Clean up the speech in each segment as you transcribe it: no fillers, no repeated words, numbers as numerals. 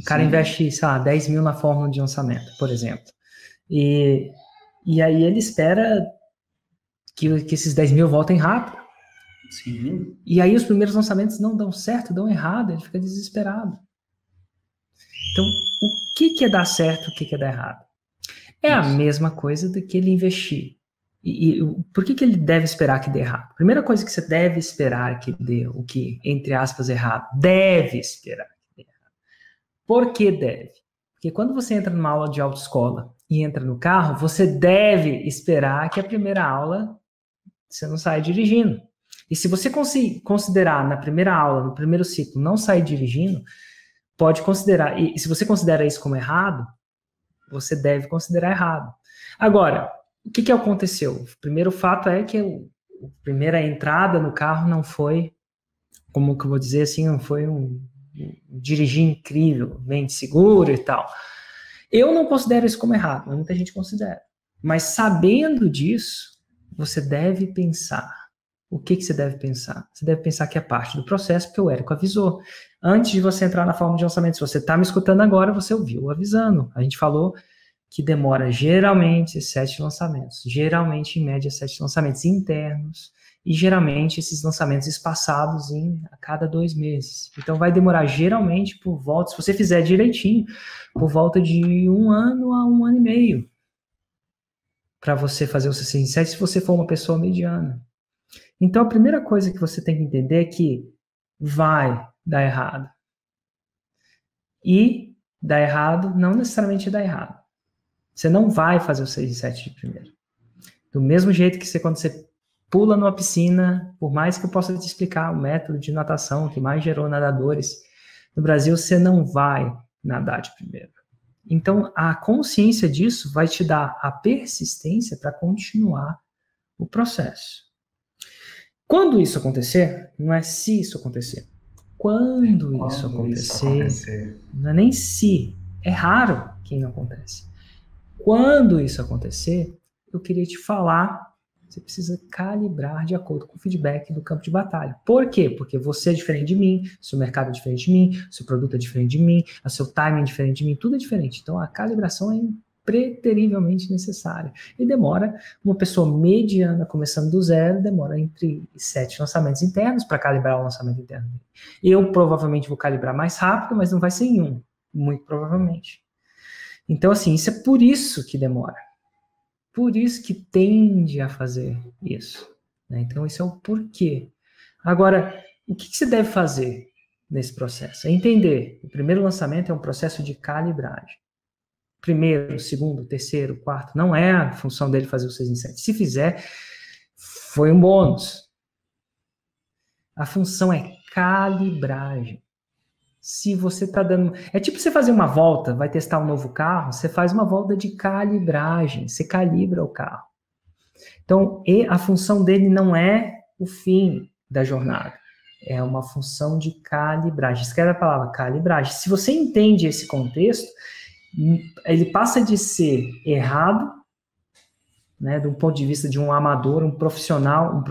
O cara investe, sei lá, 10 mil na fórmula de lançamento, por exemplo. E aí ele espera que esses 10 mil voltem rápido. Sim. E aí os primeiros lançamentos não dão certo, dão errado, ele fica desesperado. Então, o que é dar certo, o que é dar errado? É a mesma coisa do que ele investir. E por que ele deve esperar que dê errado? Primeira coisa que você deve esperar que dê, o que, entre aspas, errado, deve esperar que dê errado. Por que deve? Porque quando você entra numa aula de autoescola e entra no carro, você deve esperar que a primeira aula você não saia dirigindo. E se você considerar na primeira aula, no primeiro ciclo, não sair dirigindo, pode considerar, e se você considera isso como errado, você deve considerar errado. Agora, o que aconteceu? O primeiro fato é que a primeira entrada no carro não foi, como que eu vou dizer assim, não foi um dirigir incrível, bem seguro e tal. Eu não considero isso como errado, mas muita gente considera. Mas sabendo disso, você deve pensar. O que você deve pensar? Você deve pensar que é parte do processo, porque o Erico avisou. Antes de você entrar na fórmula de lançamento, se você está me escutando agora, você ouviu avisando. A gente falou que demora geralmente 7 lançamentos. Geralmente, em média, 7 lançamentos internos. E geralmente, esses lançamentos espaçados a cada 2 meses. Então, vai demorar geralmente por volta, se você fizer direitinho, por volta de 1 ano a 1 ano e meio. Para você fazer o 6 em 7, se você for uma pessoa mediana. Então, a primeira coisa que você tem que entender é que vai dar errado. E dar errado não necessariamente dá errado. Você não vai fazer o 6 e 7 de primeiro. Do mesmo jeito que você, quando você pula numa piscina, por mais que eu possa te explicar o método de natação que mais gerou nadadores no Brasil, você não vai nadar de primeiro. Então, a consciência disso vai te dar a persistência para continuar o processo. Quando isso acontecer, não é se isso acontecer. Quando isso acontecer, não é nem se. É raro quem não acontece. Quando isso acontecer, eu queria te falar, você precisa calibrar de acordo com o feedback do campo de batalha. Por quê? Porque você é diferente de mim, seu mercado é diferente de mim, seu produto é diferente de mim, seu timing é diferente de mim, tudo é diferente. Então, a calibração é preterivelmente necessária. E demora, uma pessoa mediana começando do zero, demora entre 7 lançamentos internos para calibrar o lançamento interno. Eu provavelmente vou calibrar mais rápido, mas não vai ser em 1, muito provavelmente. Então, assim, isso é por isso que demora. Por isso que tende a fazer isso. Né? Então, isso é o porquê. Agora, o que você deve fazer nesse processo? É entender. O primeiro lançamento é um processo de calibragem. Primeiro, segundo, terceiro, quarto, não é a função dele fazer o 6 em 7. Se fizer, foi um bônus. A função é calibragem. Se você está dando... É tipo você fazer uma volta, vai testar um novo carro, você faz uma volta de calibragem, você calibra o carro. Então, a função dele não é o fim da jornada. É uma função de calibragem. Escreve a palavra calibragem. Se você entende esse contexto... ele passa de ser errado, né, do ponto de vista de um amador, um profissional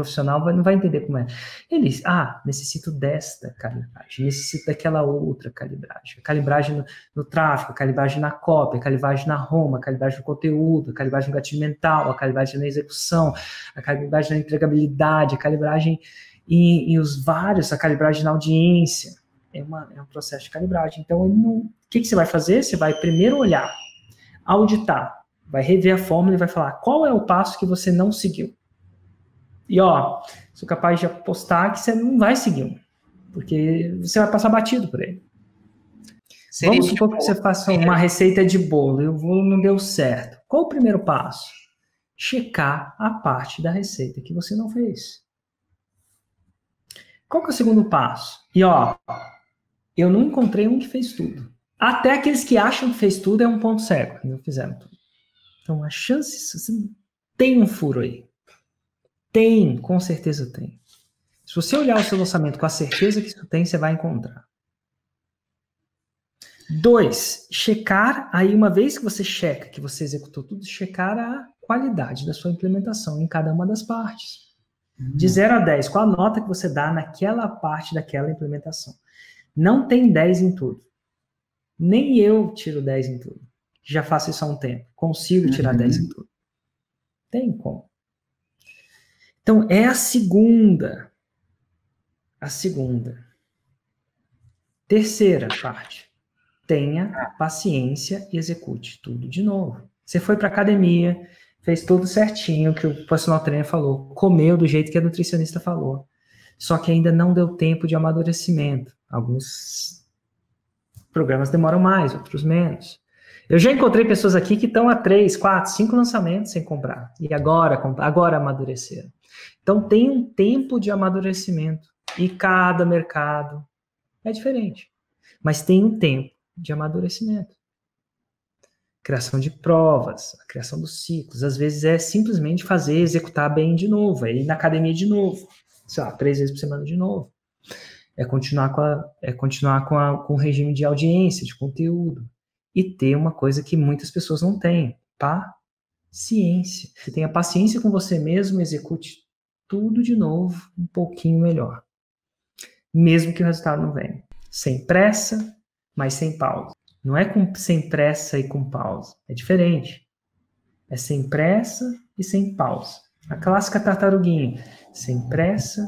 não vai entender como é. Ele diz, necessito desta calibragem, necessito daquela outra calibragem. Calibragem no tráfego, calibragem na cópia, calibragem na ROM, calibragem no conteúdo, calibragem no gatilho mental, a calibragem na execução, a calibragem na entregabilidade, a calibragem a calibragem na audiência. É um processo de calibragem. Então, o que você vai fazer? Você vai primeiro olhar, auditar, vai rever a fórmula e vai falar qual é o passo que você não seguiu. E, sou capaz de apostar que você não vai seguir, porque você vai passar batido por ele. Vamos supor que você faça uma receita de bolo e o bolo não deu certo. Qual o primeiro passo? Checar a parte da receita que você não fez. Qual que é o segundo passo? E, eu não encontrei um que fez tudo. Até aqueles que acham que fez tudo é um ponto cego. Não fizeram tudo. Então, a chance... Você tem um furo aí. Tem, com certeza tem. Se você olhar o seu lançamento com a certeza que isso tem, você vai encontrar. 2, checar... Aí, uma vez que você checa, que você executou tudo, checar a qualidade da sua implementação em cada uma das partes. De 0 a 10, qual a nota que você dá naquela parte daquela implementação? Não tem 10 em tudo. Nem eu tiro 10 em tudo. Já faço isso há um tempo. Consigo tirar 10 em tudo. Tem como. Então, é a segunda. A segunda. Terceira parte. Tenha paciência e execute tudo de novo. Você foi para academia, fez tudo certinho que o personal trainer falou, comeu do jeito que a nutricionista falou. Só que ainda não deu tempo de amadurecimento. Alguns programas demoram mais, outros menos. Eu já encontrei pessoas aqui que estão há 3, 4, 5 lançamentos sem comprar. E agora amadureceram. Então, tem um tempo de amadurecimento. E cada mercado é diferente. Mas tem um tempo de amadurecimento. Criação de provas, a criação dos ciclos. Às vezes é simplesmente fazer, executar bem de novo. É ir na academia de novo. Sei lá, 3 vezes por semana de novo. É continuar com o regime de audiência, de conteúdo. E ter uma coisa que muitas pessoas não têm. Paciência. Você tenha paciência com você mesmo, execute tudo de novo, um pouquinho melhor. Mesmo que o resultado não venha. Sem pressa, mas sem pausa. Não é sem pressa e com pausa. É diferente. É sem pressa e sem pausa. A clássica tartaruguinha. Sem pressa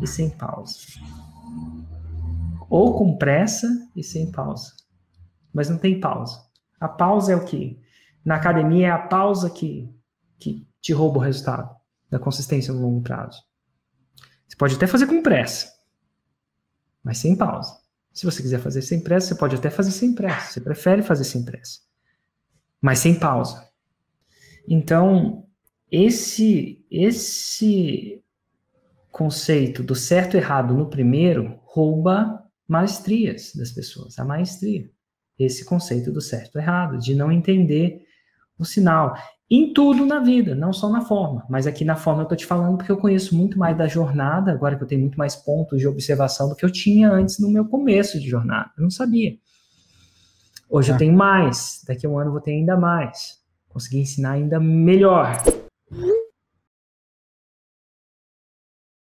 e sem pausa. Ou com pressa e sem pausa. Mas não tem pausa. A pausa é o quê? Na academia é a pausa que te rouba o resultado da consistência no longo prazo. Você pode até fazer com pressa, mas sem pausa. Se você quiser fazer sem pressa, você pode até fazer sem pressa. Você prefere fazer sem pressa, mas sem pausa. Então, esse conceito do certo e errado no primeiro rouba maestrias das pessoas, a maestria. Esse conceito do certo e errado, de não entender o sinal. Em tudo na vida, não só na forma. Mas aqui na forma eu estou te falando porque eu conheço muito mais da jornada, agora que eu tenho muito mais pontos de observação do que eu tinha antes no meu começo de jornada. Eu não sabia. Hoje eu tenho mais, daqui a um ano eu vou ter ainda mais. Consegui ensinar ainda melhor.